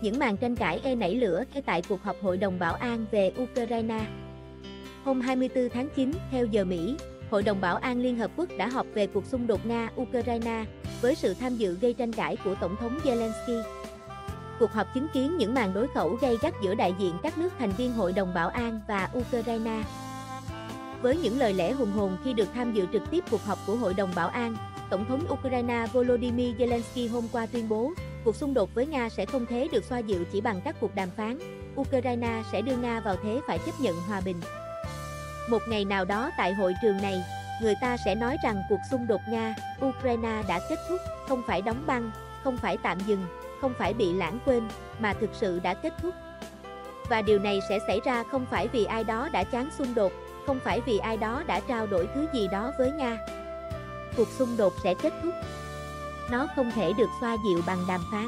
Những màn tranh cãi nảy lửa ngay tại cuộc họp Hội đồng Bảo an về Ukraine. Hôm 24 tháng 9, theo giờ Mỹ, Hội đồng Bảo an Liên Hợp Quốc đã họp về cuộc xung đột Nga-Ukraine, với sự tham dự gây tranh cãi của Tổng thống Zelensky. Cuộc họp chứng kiến những màn đối khẩu gay gắt giữa đại diện các nước thành viên Hội đồng Bảo an và Ukraine. Với những lời lẽ hùng hồn khi được tham dự trực tiếp cuộc họp của Hội đồng Bảo an, Tổng thống Ukraine Volodymyr Zelensky hôm qua tuyên bố, cuộc xung đột với Nga sẽ không thể được xoa dịu chỉ bằng các cuộc đàm phán, Ukraine sẽ đưa Nga vào thế phải chấp nhận hòa bình. Một ngày nào đó tại hội trường này, người ta sẽ nói rằng cuộc xung đột Nga-Ukraine đã kết thúc, không phải đóng băng, không phải tạm dừng, không phải bị lãng quên, mà thực sự đã kết thúc. Và điều này sẽ xảy ra không phải vì ai đó đã chán xung đột, không phải vì ai đó đã trao đổi thứ gì đó với Nga. Cuộc xung đột sẽ kết thúc. Nó không thể được xoa dịu bằng đàm phán.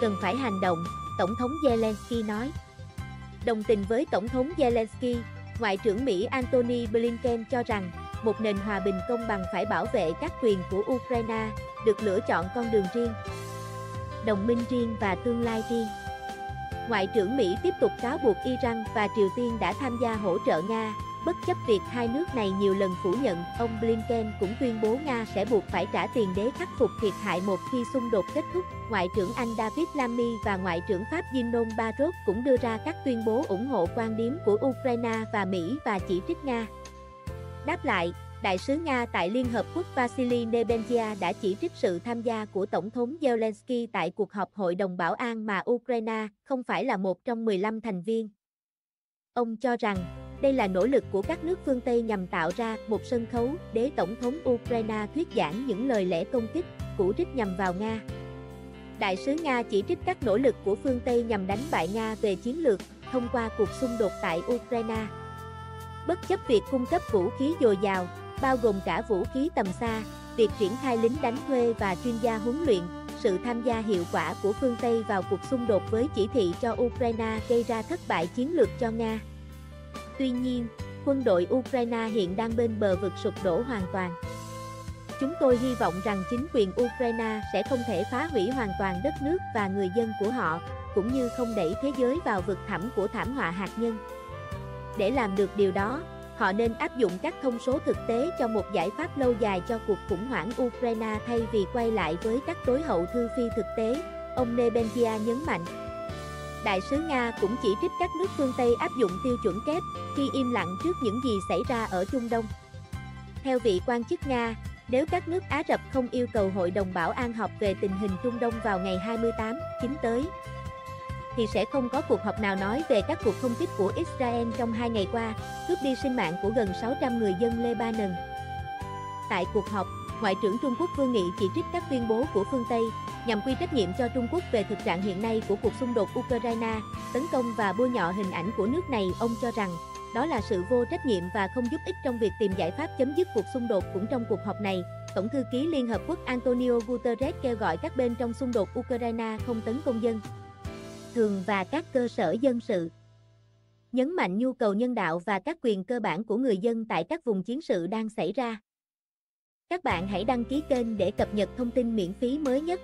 Cần phải hành động, Tổng thống Zelensky nói. Đồng tình với Tổng thống Zelensky, Ngoại trưởng Mỹ Antony Blinken cho rằng, một nền hòa bình công bằng phải bảo vệ các quyền của Ukraine, được lựa chọn con đường riêng, đồng minh riêng và tương lai riêng. Ngoại trưởng Mỹ tiếp tục cáo buộc Iran và Triều Tiên đã tham gia hỗ trợ Nga, bất chấp việc hai nước này nhiều lần phủ nhận. Ông Blinken cũng tuyên bố Nga sẽ buộc phải trả tiền để khắc phục thiệt hại một khi xung đột kết thúc. Ngoại trưởng Anh David Lammy và Ngoại trưởng Pháp Jean-Noël Barrot cũng đưa ra các tuyên bố ủng hộ quan điểm của Ukraine và Mỹ và chỉ trích Nga. Đáp lại, Đại sứ Nga tại Liên Hợp Quốc Vasily Nebenzia đã chỉ trích sự tham gia của Tổng thống Zelensky tại cuộc họp Hội đồng Bảo an mà Ukraine không phải là một trong 15 thành viên. Ông cho rằng, đây là nỗ lực của các nước phương Tây nhằm tạo ra một sân khấu để Tổng thống Ukraine thuyết giảng những lời lẽ công kích, cũ rích nhằm vào Nga. Đại sứ Nga chỉ trích các nỗ lực của phương Tây nhằm đánh bại Nga về chiến lược thông qua cuộc xung đột tại Ukraine. Bất chấp việc cung cấp vũ khí dồi dào, bao gồm cả vũ khí tầm xa, việc triển khai lính đánh thuê và chuyên gia huấn luyện, sự tham gia hiệu quả của phương Tây vào cuộc xung đột với chỉ thị cho Ukraine gây ra thất bại chiến lược cho Nga. Tuy nhiên, quân đội Ukraine hiện đang bên bờ vực sụp đổ hoàn toàn. Chúng tôi hy vọng rằng chính quyền Ukraine sẽ không thể phá hủy hoàn toàn đất nước và người dân của họ, cũng như không đẩy thế giới vào vực thẳm của thảm họa hạt nhân. Để làm được điều đó, họ nên áp dụng các thông số thực tế cho một giải pháp lâu dài cho cuộc khủng hoảng Ukraine thay vì quay lại với các tối hậu thư phi thực tế, ông Nebenzia nhấn mạnh. Đại sứ Nga cũng chỉ trích các nước phương Tây áp dụng tiêu chuẩn kép khi im lặng trước những gì xảy ra ở Trung Đông. Theo vị quan chức Nga, nếu các nước Ả Rập không yêu cầu Hội đồng Bảo an họp về tình hình Trung Đông vào ngày 28/9 tới, thì sẽ không có cuộc họp nào nói về các cuộc không kích của Israel trong 2 ngày qua, cướp đi sinh mạng của gần 600 người dân Lebanon. Tại cuộc họp, Ngoại trưởng Trung Quốc Vương Nghị chỉ trích các tuyên bố của phương Tây, nhằm quy trách nhiệm cho Trung Quốc về thực trạng hiện nay của cuộc xung đột Ukraine, tấn công và bôi nhọ hình ảnh của nước này. Ông cho rằng, đó là sự vô trách nhiệm và không giúp ích trong việc tìm giải pháp chấm dứt cuộc xung đột. Cũng trong cuộc họp này, Tổng thư ký Liên Hợp Quốc Antonio Guterres kêu gọi các bên trong xung đột Ukraine không tấn công dân thường và các cơ sở dân sự, nhấn mạnh nhu cầu nhân đạo và các quyền cơ bản của người dân tại các vùng chiến sự đang xảy ra. Các bạn hãy đăng ký kênh để cập nhật thông tin miễn phí mới nhất.